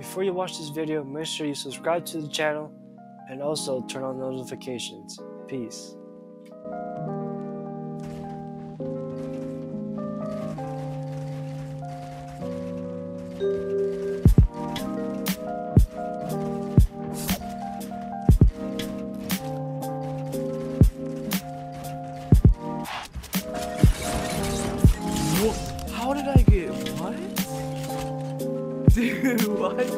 Before you watch this video, make sure you subscribe to the channel and also turn on notifications. Peace. How did I get what? Dude, what?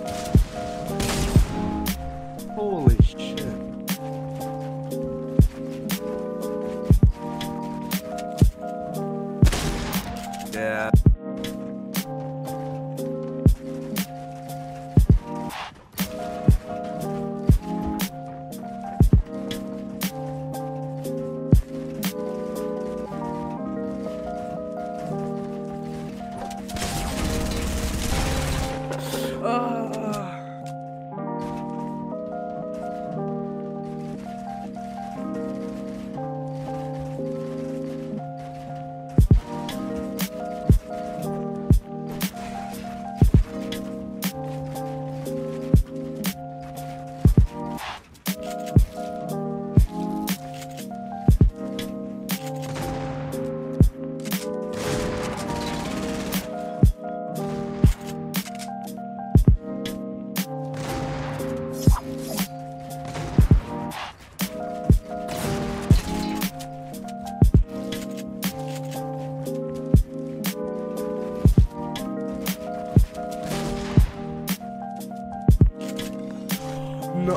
No.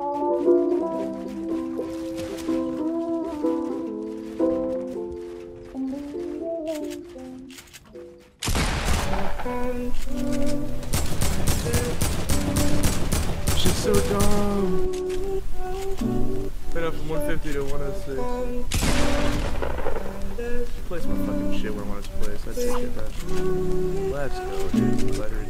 Oh, I'm so lucky. Bruh. She's so dumb. Went up from 150 to 106. She plays my fucking shit where I want it to play, so I take it back. Let's go, dude. Letter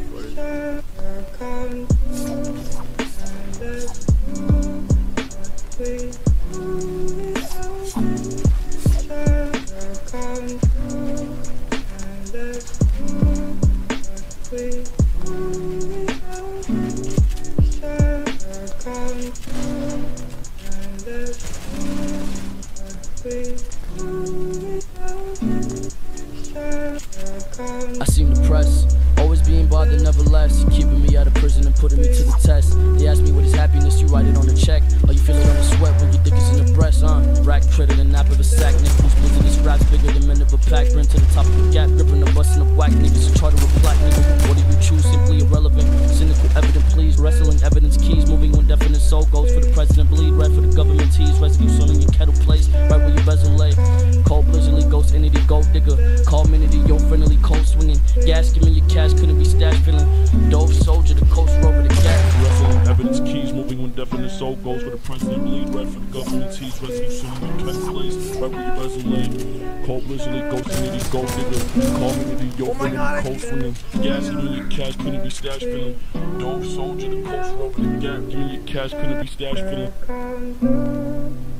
I seem depressed, always being by putting me to the test. They asked me what is happiness, you write it on a check. Or you feel it on the sweat when you think it's in the breast, Rack critter and nap of a sack. Nickels blizzard is raps bigger than men of a pack. Ran to the top of the gap, gripping the busting of whack niggas. A charter of black niggas. What do you choose? Simply irrelevant. Cynical evident, please. Wrestling evidence keys. Moving when definite soul goes for the president. Bleed right for the government tease. Rescue son in your kettle place. Right where your bezel lay. Cold blizzardly ghost entity, gold digger. Call minity, yo friendly, cold swinging. Gas, give me your cash, couldn't be stashed feeling. Dove soldier, the coast rover, the cat. Wrestling evidence keys. Moving when definite soul goes for the president. Bleed right for the government tease. Rescue son in your kettle place. Right where your bezel lay. Cold blizzardly ghost entity, gold digger. Call minity, yo friendly, cold swinging. Gas, give me your cash, couldn't be stashed feeling. Dove soldier, the coast rover, the gap. Give me your cash, couldn't be stashed feeling.